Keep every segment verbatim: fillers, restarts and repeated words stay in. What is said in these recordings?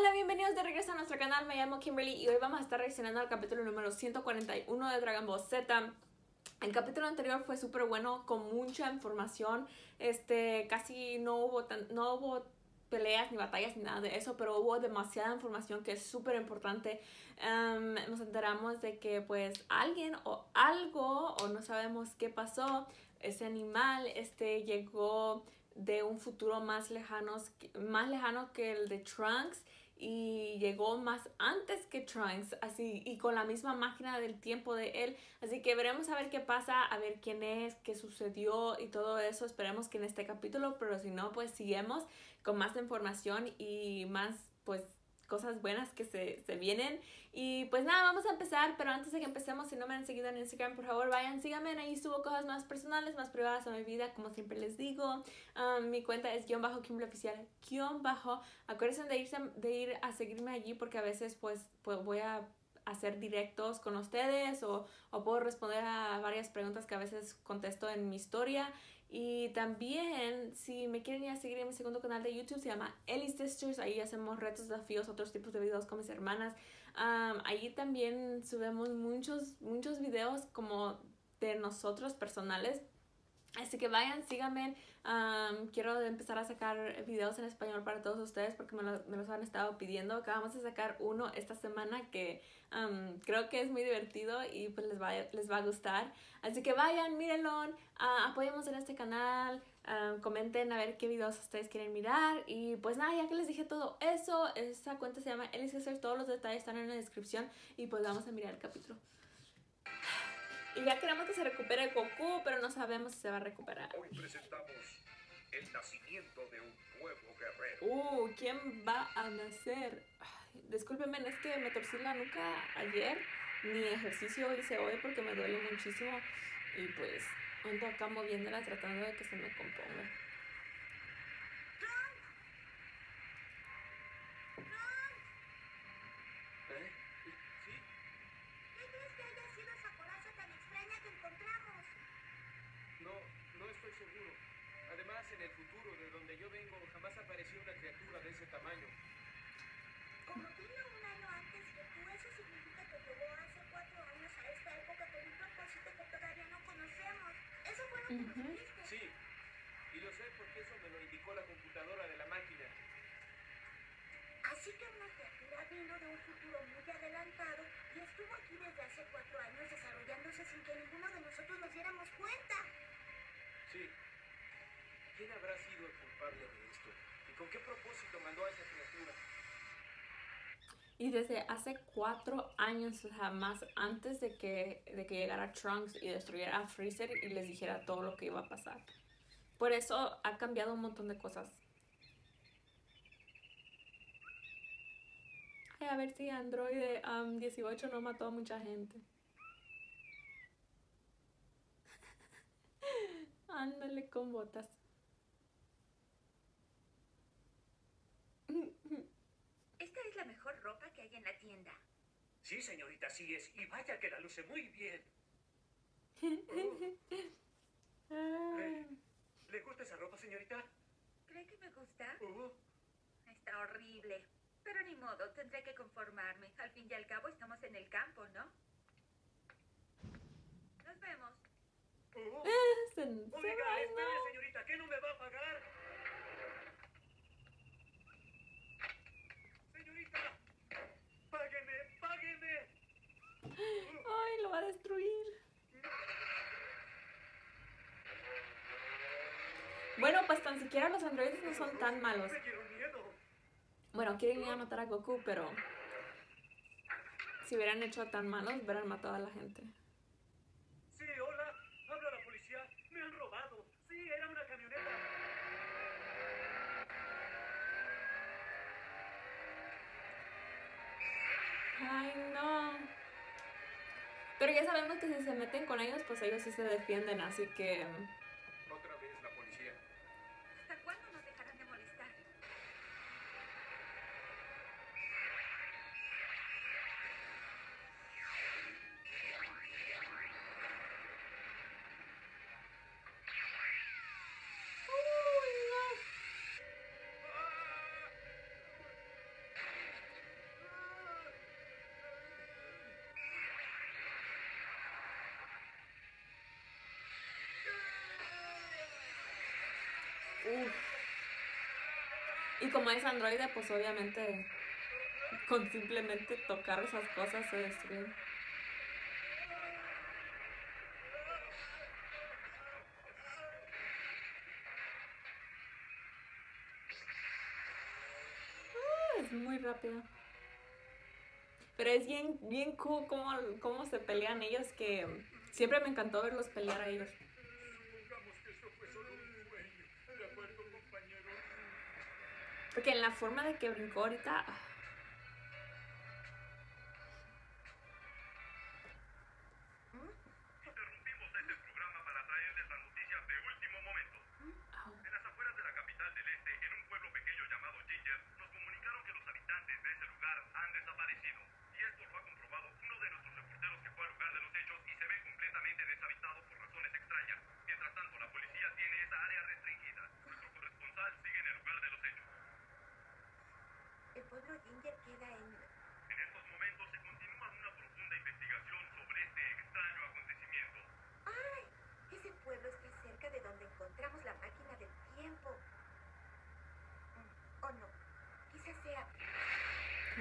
Hola, bienvenidos de regreso a nuestro canal, me llamo Kimberly y hoy vamos a estar reaccionando al capítulo número ciento cuarenta y uno de Dragon Ball Z. El capítulo anterior fue súper bueno, con mucha información, este, casi no hubo, tan, no hubo peleas ni batallas ni nada de eso, pero hubo demasiada información que es súper importante. Um, nos enteramos de que pues alguien o algo, o no sabemos qué pasó, ese animal este, llegó de un futuro más lejano, más lejano que el de Trunks, y llegó más antes que Trunks, así, y con la misma máquina del tiempo de él. Así que veremos a ver qué pasa, a ver quién es, qué sucedió y todo eso. Esperemos que en este capítulo, pero si no, pues sigamos con más información y más, pues, cosas buenas que se, se vienen. Y pues nada, vamos a empezar, pero antes de que empecemos, si no me han seguido en Instagram, por favor vayan, síganme, ahí subo cosas más personales, más privadas a mi vida, como siempre les digo. Um, mi cuenta es guión bajo Kimberly Oficial, guión bajo. Acuérdense de, irse, de ir a seguirme allí, porque a veces pues, pues voy a hacer directos con ustedes, o, o puedo responder a varias preguntas que a veces contesto en mi historia. Y también, si me quieren ir a seguir en mi segundo canal de YouTube, se llama Eli Sisters. Ahí hacemos retos, desafíos, otros tipos de videos con mis hermanas. Um, ahí también subimos muchos, muchos videos como de nosotros personales. Así que vayan, síganme. Um, quiero empezar a sacar videos en español para todos ustedes porque me, lo, me los han estado pidiendo. Acabamos de sacar uno esta semana que um, creo que es muy divertido y pues les va, les va a gustar. Así que vayan, mírenlo, uh, apoyemos en este canal, uh, comenten a ver qué videos ustedes quieren mirar. Y pues nada, ya que les dije todo eso, esa cuenta se llama Eli Sisters, todos los detalles están en la descripción y pues vamos a mirar el capítulo. Y ya queremos que se recupere Goku, pero no sabemos si se va a recuperar. Hoy presentamos el nacimiento de un nuevo guerrero. Uh, ¿quién va a nacer? Ay, discúlpenme, es que me torcí la nuca ayer. Ni ejercicio hice hoy porque me duele muchísimo. Y pues ando acá moviéndola tratando de que se me componga. ¿Eh? ¿Sí? ¿Qué crees que haya sido esa coraza tan extraña que encontramos? No, no estoy seguro. Además, en el futuro de donde yo vengo jamás apareció una criatura de ese tamaño. Como vino un año antes que tú, eso significa que llegó hace cuatro años a esta época con un propósito que todavía no conocemos. Eso fue lo que nos dijiste. Sí, y lo sé porque eso me lo indicó la computadora de la máquina. Así que una criatura vino de un futuro muy adelantado y estuvo aquí desde hace cuatro años desarrollándose sin que ninguno de nosotros nos diéramos cuenta. Sí. ¿Quién habrá sido el culpable de esto? ¿Y con qué propósito mandó a esa criatura? Y desde hace cuatro años, o sea, más antes de que, de que llegara Trunks y destruyera a Freezer y les dijera todo lo que iba a pasar. Por eso ha cambiado un montón de cosas. A ver si Android de um, dieciocho no mató a mucha gente. Ándale con botas. Esta es la mejor ropa que hay en la tienda. Sí, señorita, sí es. Y vaya que la luce muy bien. Uh. ¿Le, ¿Le gusta esa ropa, señorita? ¿Cree que me gusta? Uh. Está horrible. Pero ni modo, tendré que conformarme. Al fin y al cabo estamos en el campo, ¿no? Nos vemos. Oh. Se, Oiga, se espere, señorita, ¿qué no me va a pagar? Señorita, págueme, págueme. Ay, lo va a destruir. Bueno, pues tan siquiera los androides no son tan malos. Bueno, quieren ir a matar a Goku, pero si hubieran hecho tan malos, hubieran matado a la gente. Sí, hola, habla la policía. Me han robado. Sí, era una camioneta. Ay, no. Pero ya sabemos que si se meten con ellos, pues ellos sí se defienden, así que... Otra vez la policía. ¿Hasta cuándo nos dejarán de molestar? Uf. Y como es androide, pues obviamente con simplemente tocar esas cosas se destruyen. Uh, es muy rápido. Pero es bien, bien cool cómo, cómo se pelean ellos, que siempre me encantó verlos pelear a ellos. Porque en la forma de que brincó ahorita...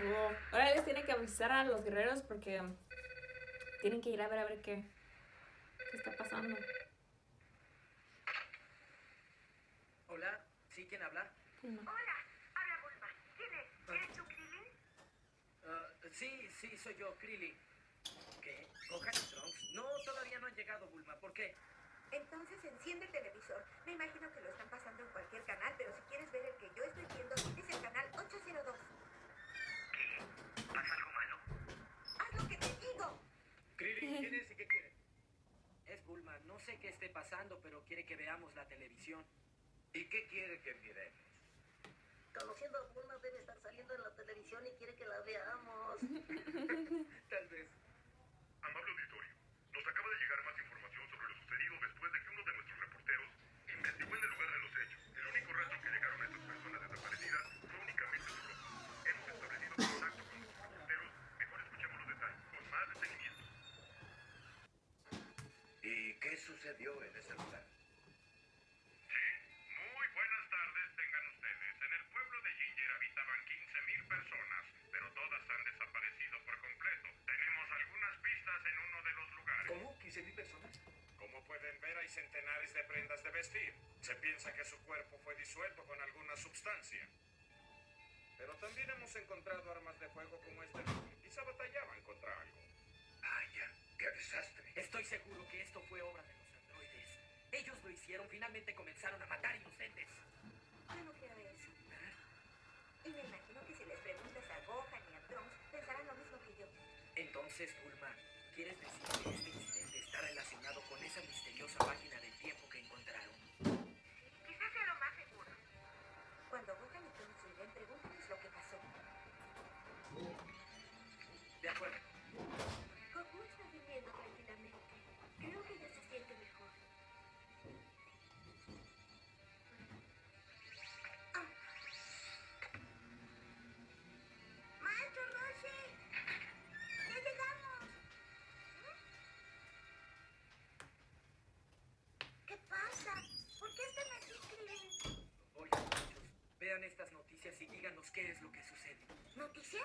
Wow. Ahora les tiene que avisar a los guerreros porque tienen que ir a ver a ver qué, qué está pasando. Hola, ¿sí? ¿Quién habla? No. Hola, habla Bulma. ¿Quién es? ¿Eres tú, Krillin? Uh, sí, sí, soy yo, Krillin. ¿Qué? ¿Gohan y Trunks? No, todavía no han llegado, Bulma. ¿Por qué? Entonces enciende el televisor. Me imagino que lo están pasando en cualquier canal, pero si quieres ver el que yo estoy viendo, es el canal ocho cero dos. ¿Pasa algo malo? ¡Haz lo que te digo! Krillin, ¿quién es y qué quiere? Es Bulma. No sé qué esté pasando, pero quiere que veamos la televisión. ¿Y qué quiere que miremos? Conociendo a Bulma, debe estar saliendo en la televisión y quiere que la veamos. Tal vez. Amable auditorio, nos acaba de llegar más información sobre lo sucedido después de que uno de nuestros reporteros investigó en el lugar de los hechos. El único rastro que llegaron a estas personas desaparecidas fue únicamente su ropa. Hemos establecido contacto con nuestros reporteros. Mejor escuchemos los detalles con más detenimiento. ¿Y qué sucedió en ese lugar? Centenares de prendas de vestir. Se piensa que su cuerpo fue disuelto con alguna sustancia. Pero también hemos encontrado armas de fuego como este. Quizá batallaban contra algo. Vaya, qué desastre. Estoy seguro que esto fue obra de los androides. Ellos lo hicieron. Finalmente comenzaron a matar inocentes. Yo no creo eso. ¿Ah? Y me imagino que si les preguntas a Gohan y a Trunks, pensarán lo mismo que yo. Entonces, Bulma, ¿quieres decir que este incidente está relacionado con esa misteriosa máquina del tiempo que encontraron? Quizás sea lo más seguro. Cuando Gohan y Trunks lleguen, pregúntales lo que pasó. De acuerdo. Goku está viviendo tranquilamente. Creo que ya se siente mejor. Oh. ¡Maestro Roshi! ¡Ya llegamos! Vean estas noticias y díganos qué es lo que sucede. ¿Noticias?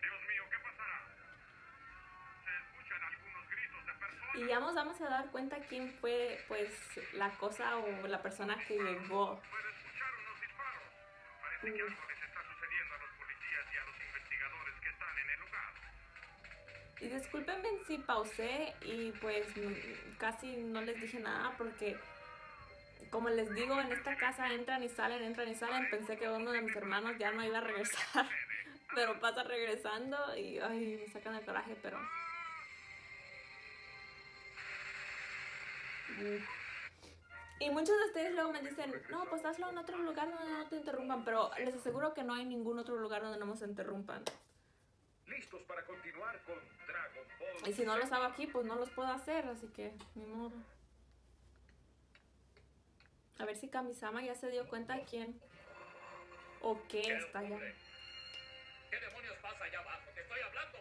Dios mío, ¿qué pasará? Se escuchan algunos gritos de personas. Y ya nos vamos a dar cuenta quién fue, pues, la cosa o la persona que llegó. Puede escuchar unos disparos. Parece que algo les está sucediendo a los policías y a los investigadores que están en el lugar. Y discúlpenme si pausé y pues casi no les dije nada porque, como les digo, en esta casa entran y salen, entran y salen. Pensé que uno de mis hermanos ya no iba a regresar, pero pasa regresando y ay, me sacan el coraje, pero... Y muchos de ustedes luego me dicen, no, pues hazlo en otro lugar donde no te interrumpan, pero les aseguro que no hay ningún otro lugar donde no nos interrumpan. Listos para continuar con Dragon Ball. Y si no los hago aquí, pues no los puedo hacer, así que ni modo. A ver si Kamisama ya se dio cuenta de quién o qué, ¿Qué está allá. ¿Qué demonios pasa allá abajo? ¡Te estoy hablando!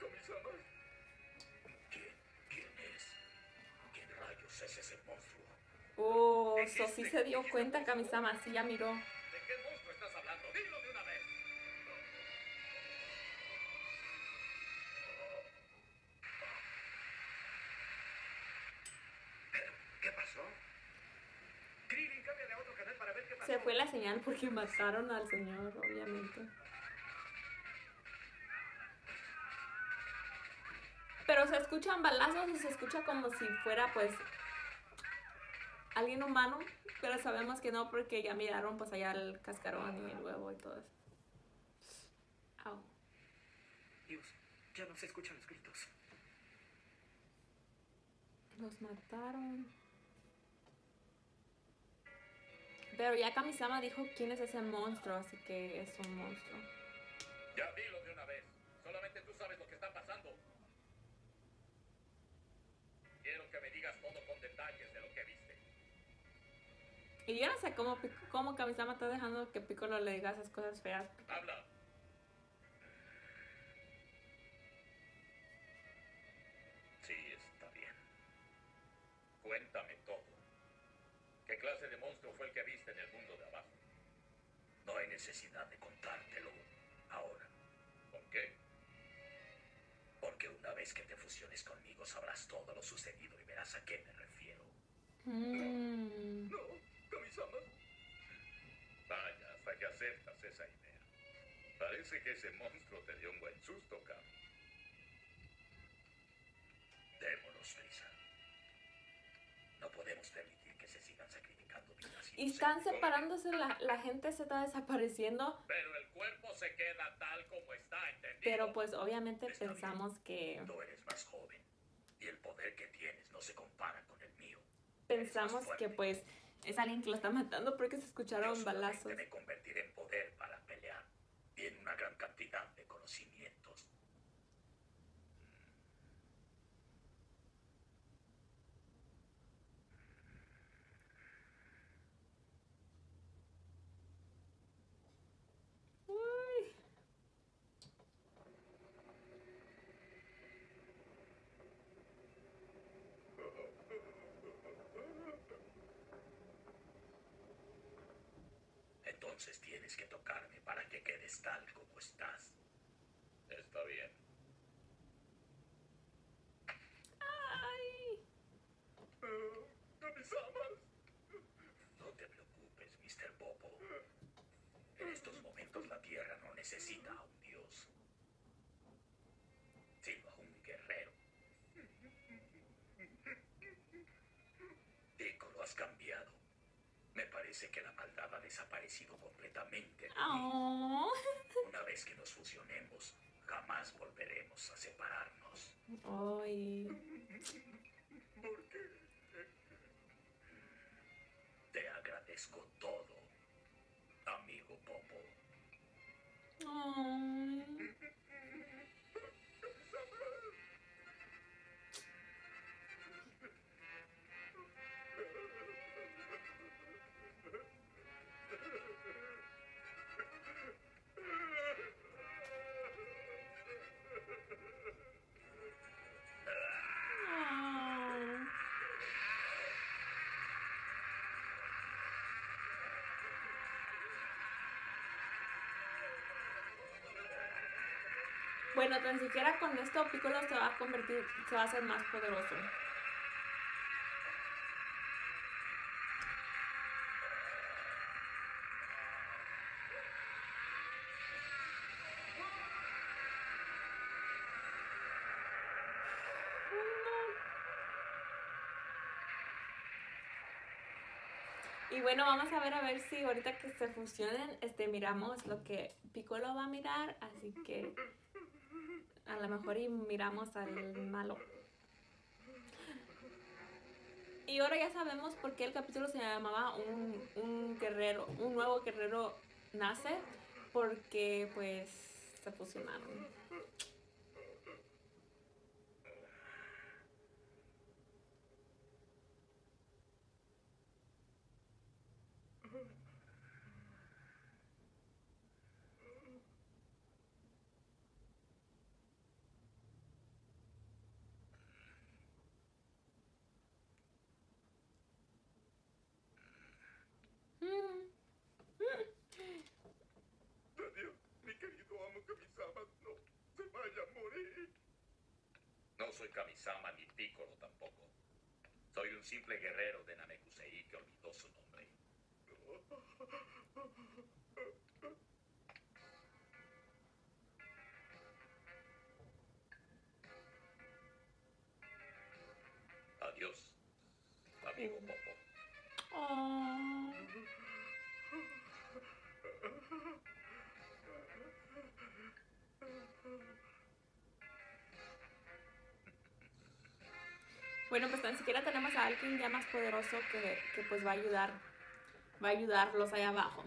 Kamisama, es ese monstruo? Oh, so sí se dio cuenta, Kamisama, sí ya miró. ¿De qué monstruo estás hablando? ¡Dilo de una vez! ¿Pero qué pasó? Krillin, cámbiale a otro canal para ver qué pasó. Se fue la señal porque mataron al señor, obviamente. Pero se escuchan balazos y se escucha como si fuera, pues, alguien humano. Pero sabemos que no, porque ya miraron, pues, allá el cascarón y el huevo y todo eso. Au. Dios, ya no se escuchan los gritos. Los mataron. Pero ya Kamisama dijo quién es ese monstruo, así que es un monstruo. Ya dilo de una vez. Solamente tú sabes lo que está pasando. Quiero que me digas todo con detalles de lo que viste. Y yo no sé cómo, cómo Kamisama está dejando que Piccolo le diga esas cosas feas. ¡Habla! Sí, está bien. Cuéntame todo. ¿Qué clase de monstruo fue el que viste en el mundo de abajo? No hay necesidad de contártelo ahora. ¿Por qué? Porque una vez que te fusiones conmigo sabrás todo lo sucedido y verás a qué me refiero. Mm. No, no, Kamisama. Vaya, hasta que aceptas esa idea. Parece que ese monstruo te dio un buen susto, Kami. Démonos prisa. No podemos permitir que se sigan sacrificando vidas. Y están separándose, la, la gente se está desapareciendo. Pero el cuerpo se queda tal como está, ¿entendido? Pero pues obviamente está pensamos bien. Que... Tú eres más joven y el poder que tienes no se compara con el mío. Pensamos que pues es alguien que lo está matando porque se escucharon Yo balazos. Me convertiré en poder para pelear y en una gran cantidad de conocimientos. Entonces tienes que tocarme para que quedes tal como estás. Está bien. ¡Ay! ¿No me amas? No te preocupes, mister Popo. En estos momentos la Tierra no necesita a un dios, sino a un guerrero. Piccolo, has cambiado. Me parece que la maldad ha desaparecido completamente. Oh. Una vez que nos fusionemos, jamás volveremos a separarnos. Ay. ¿Por qué? Te agradezco todo, amigo Popo. Oh. Bueno, tan siquiera con esto Piccolo se va a convertir, se va a hacer más poderoso. Y bueno, vamos a ver a ver si ahorita que se fusionen, este, miramos lo que Piccolo va a mirar, así que... A lo mejor y miramos al malo. Y ahora ya sabemos por qué el capítulo se llamaba un, un guerrero, un nuevo guerrero nace, porque pues se fusionaron. soy Kamisama ni Piccolo tampoco. Soy un simple guerrero de Namekusei que olvidó su nombre. Adiós, amigo Popo. Oh. Bueno, pues tan siquiera tenemos a alguien ya más poderoso que, que pues va a ayudar, va a ayudarlos allá abajo.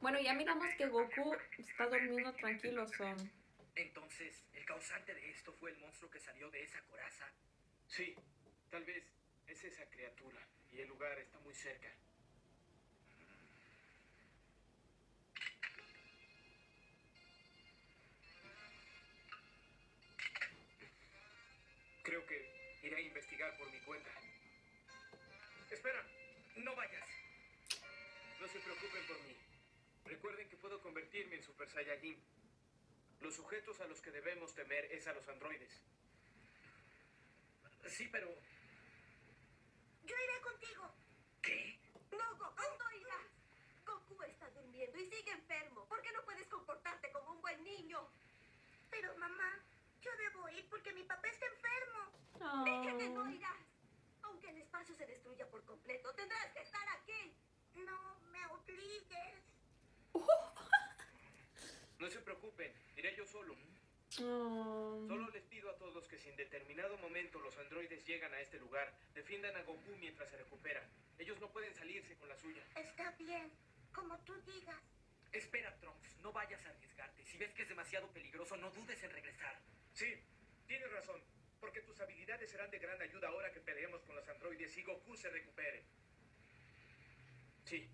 Bueno, ya miramos que Goku está durmiendo tranquilo. Son. Entonces, ¿el causante de esto fue el monstruo que salió de esa coraza? Sí, tal vez es esa criatura y el lugar está muy cerca. Creo que iré a investigar por mi cuenta. Espera, no vayas. No se preocupen por mí. Recuerden que puedo convertirme en Super Saiyajin. Los sujetos a los que debemos temer es a los androides. Sí, pero... Yo iré contigo. ¿Qué? No, Goku, no irás. Goku está durmiendo y sigue enfermo. ¿Por qué no puedes comportarte como un buen niño? Pero, mamá, yo debo ir porque mi papá está enfermo. Oh. Dije que no irás. Aunque el espacio se destruya por completo, tendrás que estar aquí. No me obligues. No se preocupen, iré yo solo. Oh. Solo les pido a todos que si en determinado momento los androides llegan a este lugar, defiendan a Goku mientras se recupera. Ellos no pueden salirse con la suya. Está bien, como tú digas. Espera, Trunks, no vayas a arriesgarte. Si ves que es demasiado peligroso, no dudes en regresar. Sí, tienes razón, porque tus habilidades serán de gran ayuda ahora que peleemos con los androides y Goku se recupere. Sí,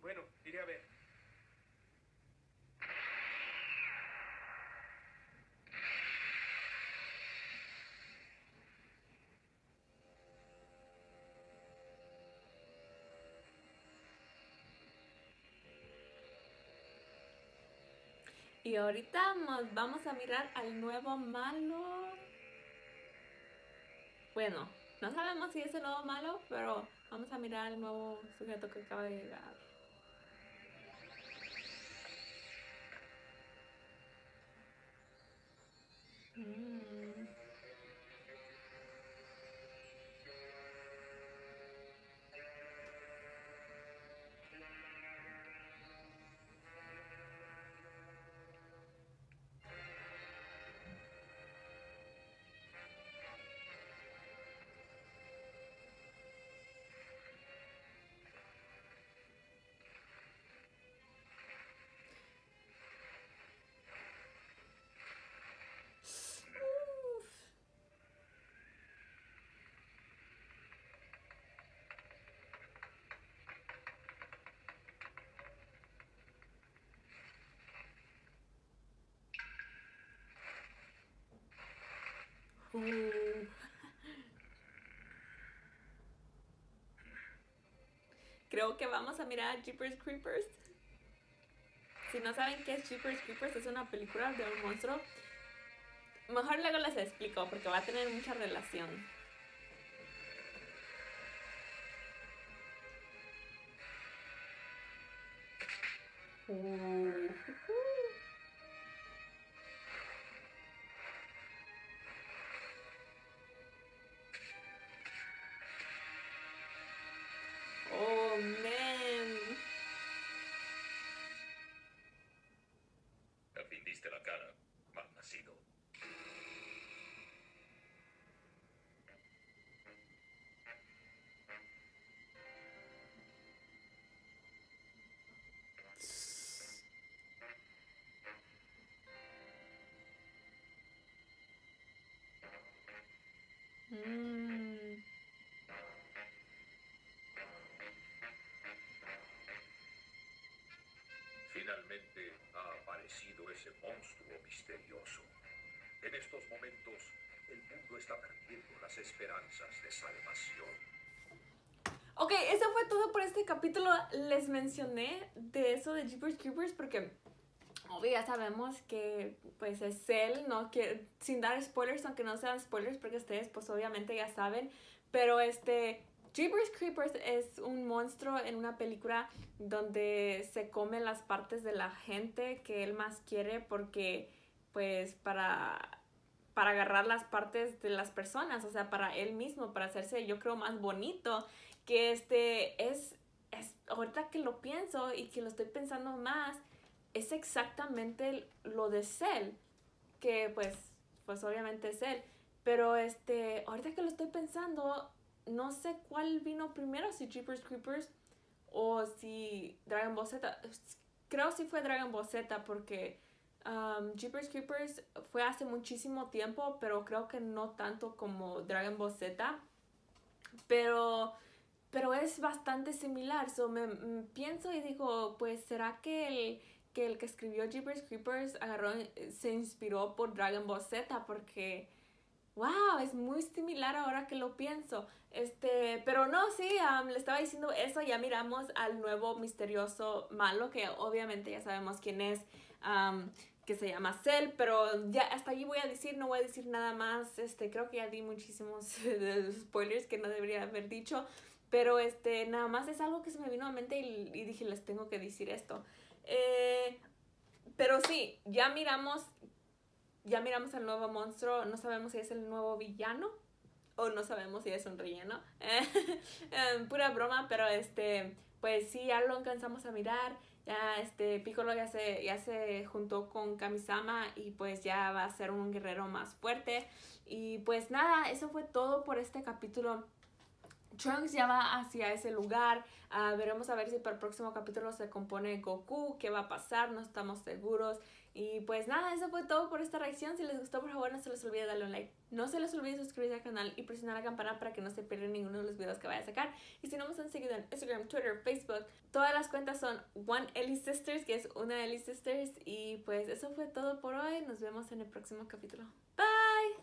bueno, iré a ver. Y ahorita nos vamos a mirar al nuevo malo. Bueno, no sabemos si es el nuevo malo, pero vamos a mirar al nuevo sujeto que acaba de llegar. Mm. Uh. Creo que vamos a mirar a Jeepers Creepers. Si no saben qué es Jeepers Creepers, es una película de un monstruo. Mejor luego les explico porque va a tener mucha relación. Uh. aparecido ese monstruo misterioso. En estos momentos, el mundo está perdiendo las esperanzas de salvación. Ok, eso fue todo por este capítulo. Les mencioné de eso de Jeepers Creepers porque obvio ya sabemos que pues es Cell, ¿no? Que, sin dar spoilers, aunque no sean spoilers porque ustedes pues obviamente ya saben, pero este Jeepers Creepers es un monstruo en una película donde se come las partes de la gente que él más quiere porque pues para... para agarrar las partes de las personas, o sea, para él mismo, para hacerse, yo creo, más bonito, que este es, es, ahorita que lo pienso y que lo estoy pensando más, es exactamente lo de Cell, que pues, pues obviamente es él, pero este, ahorita que lo estoy pensando, no sé cuál vino primero, si Jeepers Creepers o si Dragon Ball Z, creo si fue Dragon Ball Z, porque... Um, Jeepers Creepers fue hace muchísimo tiempo, pero creo que no tanto como Dragon Ball Z, pero, pero es bastante similar. So me, me pienso y digo, pues será que el, que el que escribió Jeepers Creepers agarró, se inspiró por Dragon Ball Z, porque wow, es muy similar ahora que lo pienso. Este, pero no, sí, um, le estaba diciendo eso. Ya miramos al nuevo misterioso malo, que obviamente ya sabemos quién es, um, que se llama Cell, pero ya hasta allí voy a decir, no voy a decir nada más. Este, creo que ya di muchísimos spoilers que no debería haber dicho, pero este, nada más es algo que se me vino a mente y, y dije, les tengo que decir esto. Eh, pero sí, ya miramos, ya miramos al nuevo monstruo. No sabemos si es el nuevo villano o no sabemos si es un relleno. Pura broma, pero este, pues sí, ya lo alcanzamos a mirar. Ya este Piccolo ya se, ya se juntó con Kamisama y pues ya va a ser un guerrero más fuerte. Y pues nada, eso fue todo por este capítulo. Trunks ya va hacia ese lugar. Uh, veremos a ver si para el próximo capítulo se compone Goku. ¿Qué va a pasar? No estamos seguros. Y pues nada, eso fue todo por esta reacción. Si les gustó, por favor, no se les olvide darle un like. No se les olvide suscribirse al canal y presionar la campana para que no se pierdan ninguno de los videos que vaya a sacar. Y si no me han seguido en Instagram, Twitter, Facebook, todas las cuentas son One Eli Sisters, que es una Eli Sisters. Y pues eso fue todo por hoy. Nos vemos en el próximo capítulo. Bye.